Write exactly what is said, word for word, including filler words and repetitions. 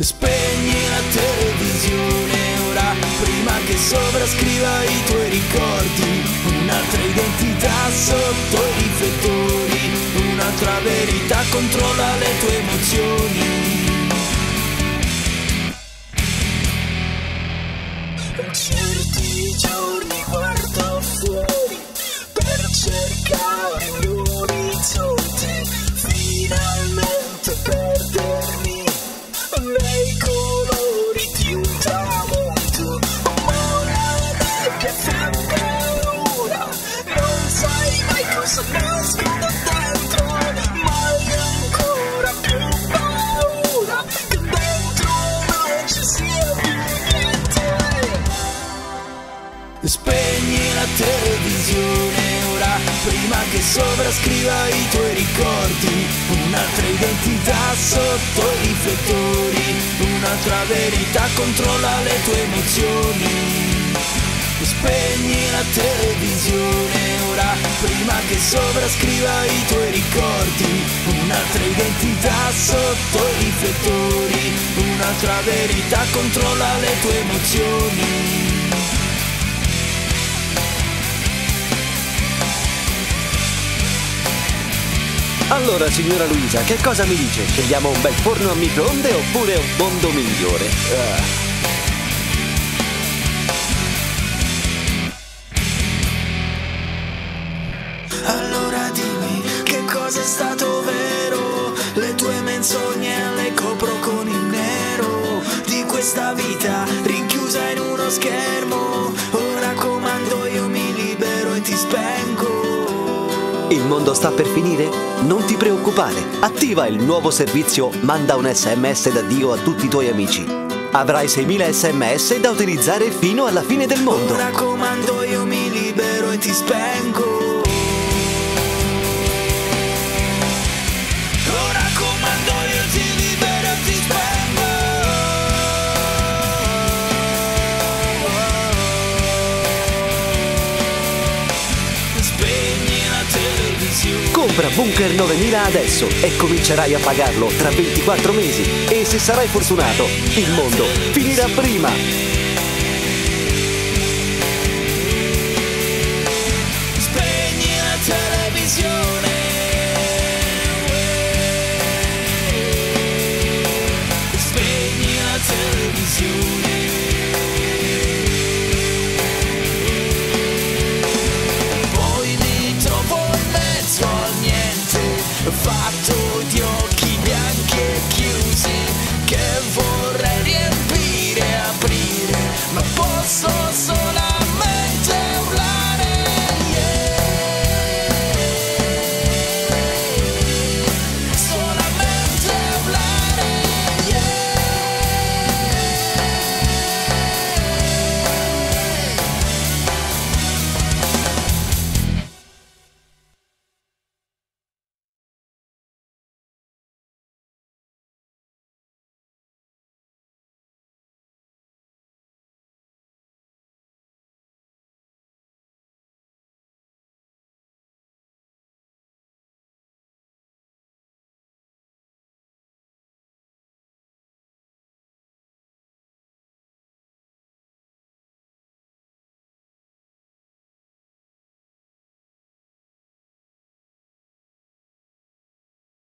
Spegni la televisione ora, prima che sovrascriva i tuoi ricordi. Un'altra identità sotto i riflettori, un'altra verità controlla le tue emozioni. Per certi giorni guardo fuori, per cercare un orizzonte, finalmente perdermi nei colori di un tramonto. Un'ora nebbia sembra un'ora, non sai mai cosa nascondo dentro, ma hai ancora più paura che dentro non ci sia più niente. Spegni la televisione ora, prima che sovrascriva i tuoi ricordi. Un'altra identità sotto i riflettori, un'altra verità controlla le tue emozioni. Spegni la televisione ora, prima che sovrascriva i tuoi ricordi. Un'altra identità sotto i riflettori, un'altra verità controlla le tue emozioni. Allora signora Luisa, che cosa mi dice? Scegliamo un bel forno a microonde oppure un mondo migliore? Uh. Allora dimmi che cosa è stato vero, le tue menzogne le copro con il nero, di questa vita rinchiusa in uno schermo, ora comando io, mi libero e ti spengo. Il mondo sta per finire? Non ti preoccupare, attiva il nuovo servizio Manda un esse emme esse d'addio a tutti i tuoi amici. Avrai seimila esse emme esse da utilizzare fino alla fine del mondo. Ora comando io, mi libero e ti spengo. Ora comando io, ti libero e ti spengo. Compra Bunnker novemila adesso e comincerai a pagarlo tra ventiquattro mesi. E se sarai fortunato, il mondo finirà prima! Spegni la televisione.